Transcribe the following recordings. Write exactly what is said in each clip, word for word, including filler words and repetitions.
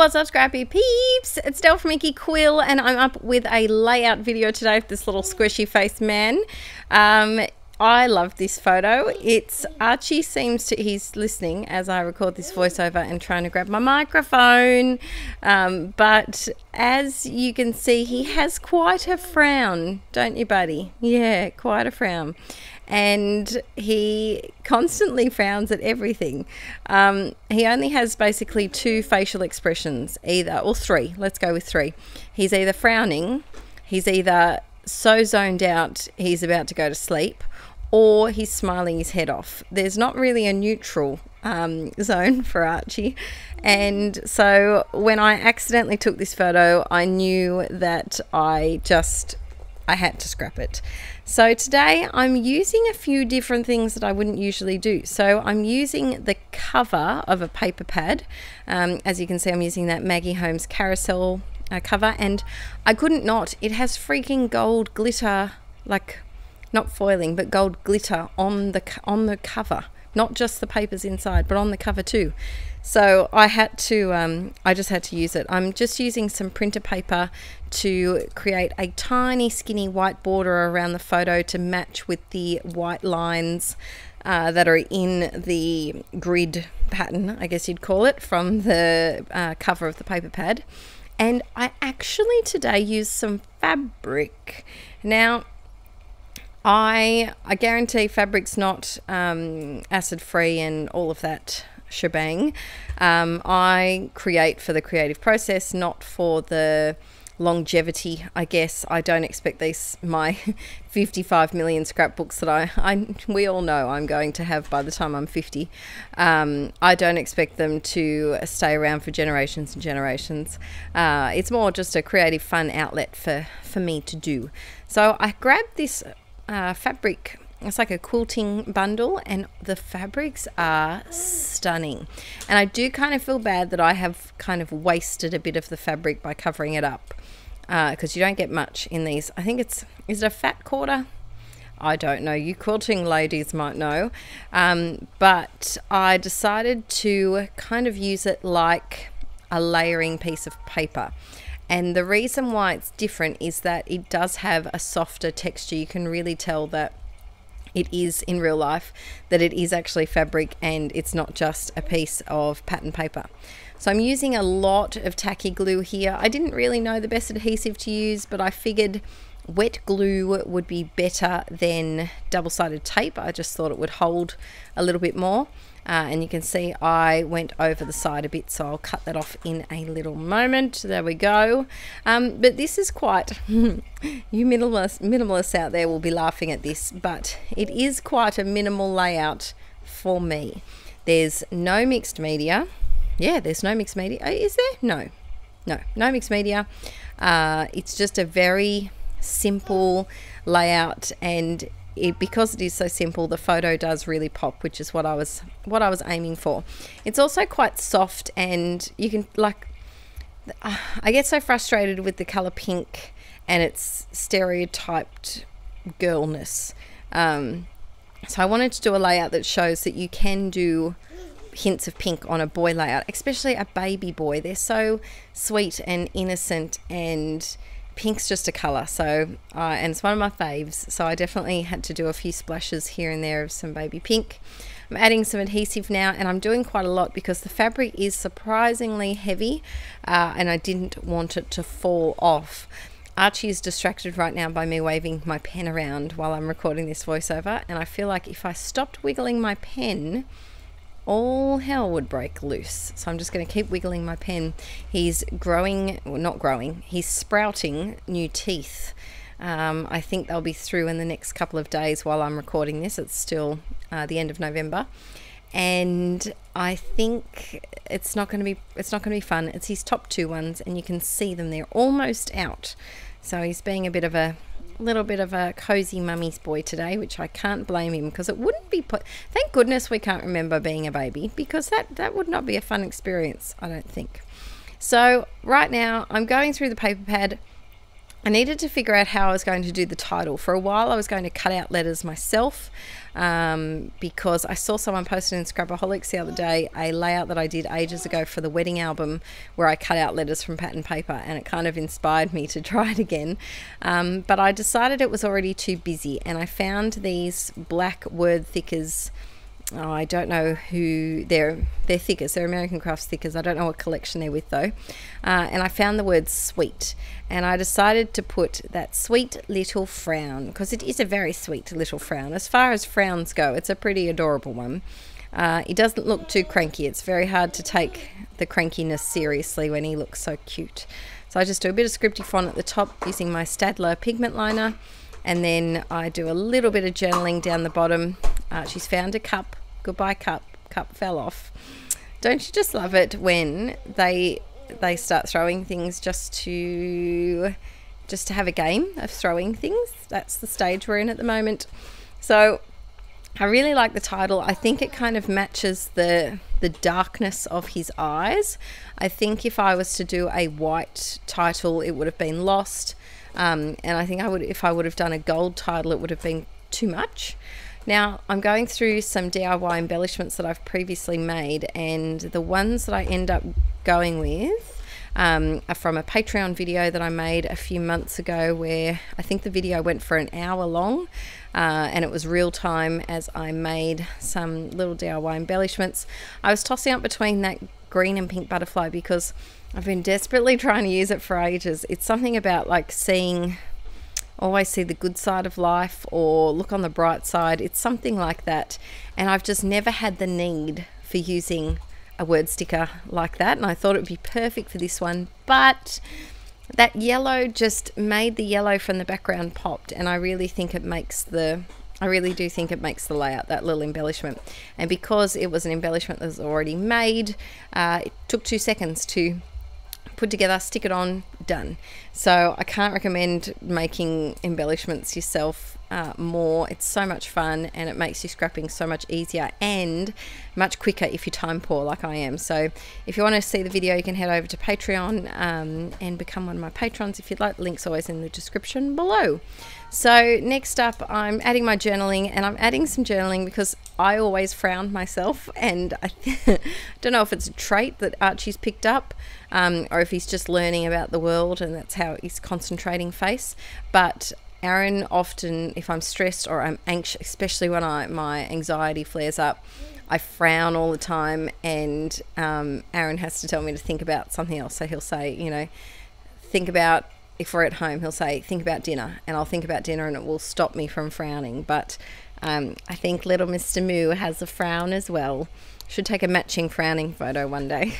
what's up, Scrappy Peeps? It's Del from Inkie Quill, and I'm up with a layout video today of this little squishy face man. Um, I love this photo. It's Archie seems to, he's listening as I record this voiceover and trying to grab my microphone. Um, but as you can see, he has quite a frown, don't you, buddy? Yeah, quite a frown. And he constantly frowns at everything. Um, he only has basically two facial expressions, either, or three, let's go with three. He's either frowning, he's either so zoned out he's about to go to sleep, or he's smiling his head off. There's not really a neutral um, zone for Archie. And so when I accidentally took this photo, I knew that I just, I had to scrap it. So today I'm using a few different things that I wouldn't usually do. So I'm using the cover of a paper pad. Um, as you can see, I'm using that Maggie Holmes carousel uh, cover, and I couldn't not. It has freaking gold glitter, like not foiling, but gold glitter on the on the cover, not just the papers inside, but on the cover too. So I had to, um, I just had to use it. I'm just using some printer paper to create a tiny skinny white border around the photo to match with the white lines uh, that are in the grid pattern, I guess you'd call it, from the uh, cover of the paper pad. And I actually today used some fabric. Now, I, I guarantee fabric's not um, acid-free and all of that shebang. um, I create for the creative process, not for the longevity, I guess. I don't expect these my fifty-five million scrapbooks that I, I we all know I'm going to have by the time I'm fifty. um, I don't expect them to stay around for generations and generations. Uh, it's more just a creative fun outlet for for me to do. So I grabbed this uh, fabric. It's like a quilting bundle, and the fabrics are stunning. And I do kind of feel bad that I have kind of wasted a bit of the fabric by covering it up, because uh, you don't get much in these. I think it's, is it a fat quarter? I don't know. You quilting ladies might know. Um, but I decided to kind of use it like a layering piece of paper. And the reason why it's different is that it does have a softer texture. You can really tell that it is in real life, that it is actually fabric and it's not just a piece of pattern paper. So I'm using a lot of tacky glue here. I didn't really know the best adhesive to use, but I figured wet glue would be better than double-sided tape. I just thought it would hold a little bit more. Uh, and you can see I went over the side a bit, so I'll cut that off in a little moment. There we go. Um, but this is quite, you minimalist, minimalists out there will be laughing at this, but it is quite a minimal layout for me. There's no mixed media. Yeah, there's no mixed media. Is there? No, no, no mixed media. Uh, it's just a very simple layout, and it, because it is so simple, the photo does really pop, which is what I was what I was aiming for. It's also quite soft, and you can, like, I get so frustrated with the color pink and its stereotyped girlness. Um, so I wanted to do a layout that shows that you can do hints of pink on a boy layout, especially a baby boy. They're so sweet and innocent, and pink's just a color, so uh, and it's one of my faves, so I definitely had to do a few splashes here and there of some baby pink. I'm adding some adhesive now, and I'm doing quite a lot because the fabric is surprisingly heavy, uh, and I didn't want it to fall off. Archie is distracted right now by me waving my pen around while I'm recording this voiceover, and I feel like if I stopped wiggling my pen, all hell would break loose. So I'm just going to keep wiggling my pen. He's growing, well, not growing, he's sprouting new teeth. Um, I think they'll be through in the next couple of days while I'm recording this. It's still uh, the end of November. And I think it's not going to be, it's not going to be fun. It's his top two ones, and you can see them. They're almost out. So he's being a bit of a, little bit of a cozy mummy's boy today, which I can't blame him, because it wouldn't be put, thank goodness we can't remember being a baby, because that that would not be a fun experience, I don't think. So right now I'm going through the paper pad. I needed to figure out how I was going to do the title. For a while I was going to cut out letters myself, um, because I saw someone posted in Scrapaholics the other day a layout that I did ages ago for the wedding album where I cut out letters from pattern paper, and it kind of inspired me to try it again. Um, but I decided it was already too busy, and I found these black word thickers. Oh, I don't know who they're, they're thickers, they're American Crafts thickers. I don't know what collection they're with though. Uh, and I found the word sweet, and I decided to put that sweet little frown, because it is a very sweet little frown. As far as frowns go, it's a pretty adorable one. Uh, he doesn't look too cranky. It's very hard to take the crankiness seriously when he looks so cute. So I just do a bit of scripty font at the top using my Staedtler pigment liner, and then I do a little bit of journaling down the bottom. Uh, she's found a cup. Goodbye cup, cup fell off. Don't you just love it when they they start throwing things just to just to have a game of throwing things? That's the stage we're in at the moment. So I really like the title. I think it kind of matches the the darkness of his eyes. I think if I was to do a white title, it would have been lost, um, and I think I would if I would have done a gold title, it would have been too much. Now, I'm going through some D I Y embellishments that I've previously made, and the ones that I end up going with um, are from a Patreon video that I made a few months ago, where I think the video went for an hour long, uh, and it was real time as I made some little D I Y embellishments. I was tossing up between that green and pink butterfly because I've been desperately trying to use it for ages. It's something about like seeing... always see the good side of life, or look on the bright side. It's something like that, and I've just never had the need for using a word sticker like that, and I thought it would be perfect for this one. But that yellow just made the yellow from the background popped, and I really think it makes the I really do think it makes the layout, that little embellishment. And because it was an embellishment that was already made, uh, it took two seconds to put together, stick it on, done. So I can't recommend making embellishments yourself uh, more. It's so much fun, and it makes your scrapping so much easier and much quicker if you're time poor like I am. So if you want to see the video, you can head over to Patreon um, and become one of my patrons if you'd like. The link's always in the description below. So next up, I'm adding my journaling, and I'm adding some journaling because I always frown myself, and I don't know if it's a trait that Archie's picked up, um, or if he's just learning about the world and that's how he's concentrating face. But Aaron often, if I'm stressed or I'm anxious, especially when I, my anxiety flares up, I frown all the time, and um, Aaron has to tell me to think about something else. So he'll say, you know, think about, if we're at home, he'll say, think about dinner, and I'll think about dinner, and it will stop me from frowning. But um, I think little Mister Moo has a frown as well. Should take a matching frowning photo one day.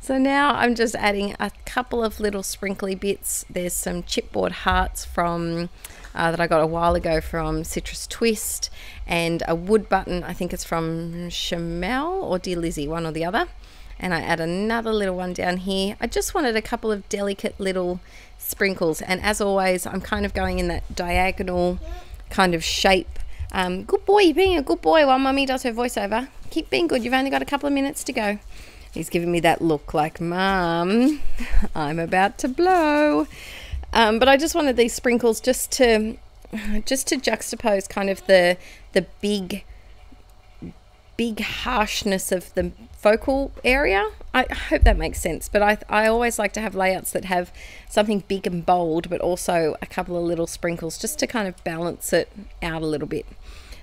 So now I'm just adding a couple of little sprinkly bits. There's some chipboard hearts from uh, that I got a while ago from Citrus Twist, and a wood button, I think it's from Shamel or Dear Lizzie, one or the other. And I add another little one down here. I just wanted a couple of delicate little sprinkles, and as always I'm kind of going in that diagonal kind of shape. Um, good boy, you're being a good boy while Mummy does her voiceover. Keep being good, you've only got a couple of minutes to go. He's giving me that look like, Mum, I'm about to blow. Um, but I just wanted these sprinkles just to just to juxtapose kind of the the big big harshness of the focal area. I hope that makes sense, but I, I always like to have layouts that have something big and bold, but also a couple of little sprinkles just to kind of balance it out a little bit.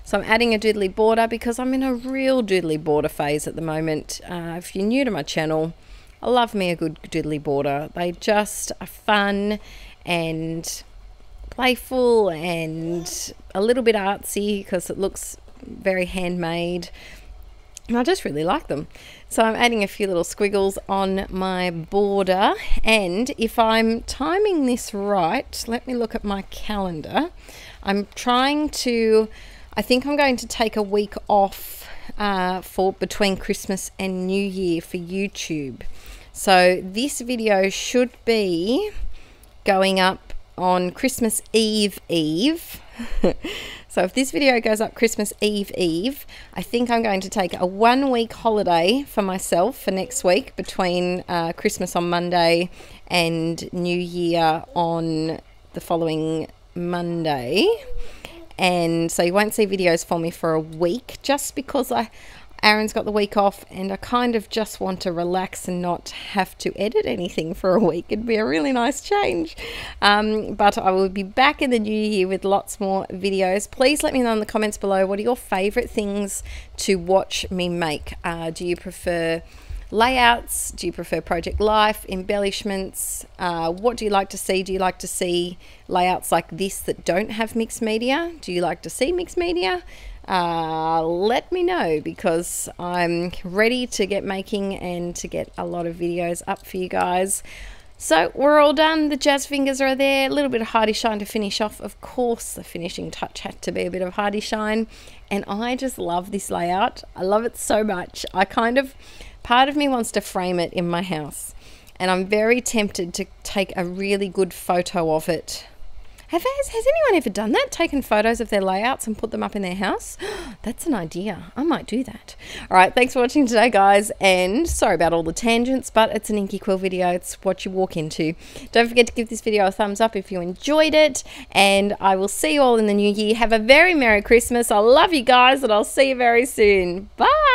So I'm adding a doodly border because I'm in a real doodly border phase at the moment. Uh, if you're new to my channel, I love me a good doodly border. They just are fun and playful and a little bit artsy because it looks very handmade. And I just really like them. So I'm adding a few little squiggles on my border, and if I'm timing this right, let me look at my calendar. I'm trying to, I think I'm going to take a week off uh, for between Christmas and New Year for YouTube. So this video should be going up on Christmas Eve Eve. So if this video goes up Christmas Eve Eve, I think I'm going to take a one week holiday for myself for next week between uh, Christmas on Monday and New Year on the following Monday. And so you won't see videos for me for a week just because I, Aaron's got the week off and I kind of just want to relax and not have to edit anything for a week. It'd be a really nice change. Um, but I will be back in the new year with lots more videos. Please let me know in the comments below, what are your favorite things to watch me make? Uh, do you prefer layouts? Do you prefer project life, embellishments? Uh, what do you like to see? Do you like to see layouts like this that don't have mixed media? Do you like to see mixed media? Uh, let me know, because I'm ready to get making and to get a lot of videos up for you guys. So we're all done. The jazz fingers are there. A little bit of hardy shine to finish off. Of course, the finishing touch had to be a bit of hardy shine. And I just love this layout. I love it so much. I kind of, part of me wants to frame it in my house. And I'm very tempted to take a really good photo of it. Have, has, has anyone ever done that? Taken photos of their layouts and put them up in their house? That's an idea. I might do that. All right, thanks for watching today, guys. And sorry about all the tangents, but it's an Inkie Quill video. It's what you walk into. Don't forget to give this video a thumbs up if you enjoyed it. And I will see you all in the new year. Have a very Merry Christmas. I love you guys, and I'll see you very soon. Bye.